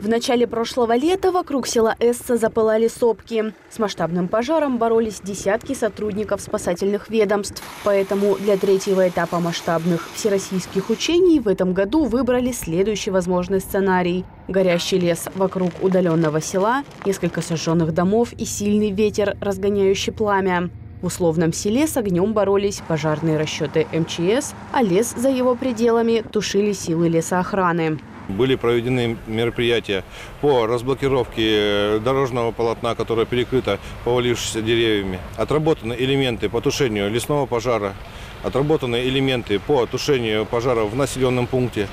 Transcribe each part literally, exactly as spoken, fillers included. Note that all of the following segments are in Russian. В начале прошлого лета вокруг села Эсса запылали сопки. С масштабным пожаром боролись десятки сотрудников спасательных ведомств. Поэтому для третьего этапа масштабных всероссийских учений в этом году выбрали следующий возможный сценарий. Горящий лес вокруг удаленного села, несколько сожженных домов и сильный ветер, разгоняющий пламя. В условном селе с огнем боролись пожарные расчеты эм че эс, а лес за его пределами тушили силы лесоохраны. Были проведены мероприятия по разблокировке дорожного полотна, которое перекрыто повалившимися деревьями. Отработаны элементы по тушению лесного пожара, отработаны элементы по тушению пожара в населенном пункте.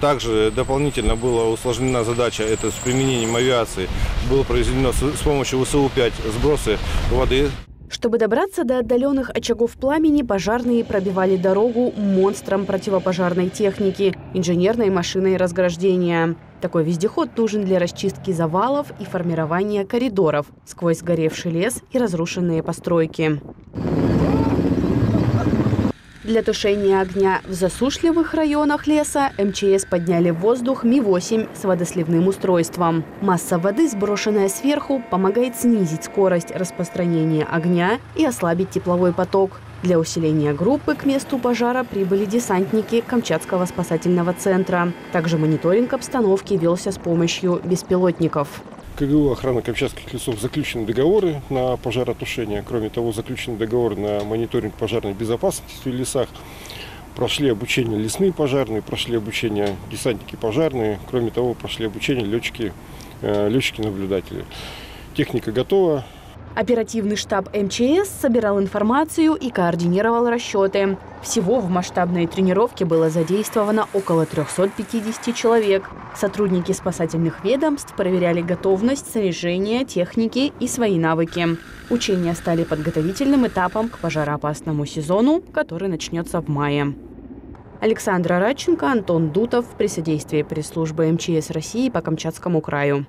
Также дополнительно была усложнена задача, это с применением авиации, было произведено с помощью вэ эс у пять сбросы воды. Чтобы добраться до отдаленных очагов пламени, пожарные пробивали дорогу монстрам противопожарной техники, инженерной машиной разграждения. Такой вездеход нужен для расчистки завалов и формирования коридоров сквозь сгоревший лес и разрушенные постройки. Для тушения огня в засушливых районах леса эм че эс подняли в воздух ми восемь с водосливным устройством. Масса воды, сброшенная сверху, помогает снизить скорость распространения огня и ослабить тепловой поток. Для усиления группы к месту пожара прибыли десантники Камчатского спасательного центра. Также мониторинг обстановки велся с помощью беспилотников. ка гэ у охрана Камчатских лесов заключены договоры на пожаротушение. Кроме того, заключены договоры на мониторинг пожарной безопасности в лесах. Прошли обучение лесные пожарные, прошли обучение десантники пожарные. Кроме того, прошли обучение летчики, летчики-наблюдатели. Техника готова. Оперативный штаб эм че эс собирал информацию и координировал расчеты. Всего в масштабной тренировке было задействовано около трёхсот пятидесяти человек. Сотрудники спасательных ведомств проверяли готовность, снаряжение, техники и свои навыки. Учения стали подготовительным этапом к пожароопасному сезону, который начнется в мае. Александр Радченко, Антон Дутов при содействии пресс-службы эм че эс России по Камчатскому краю.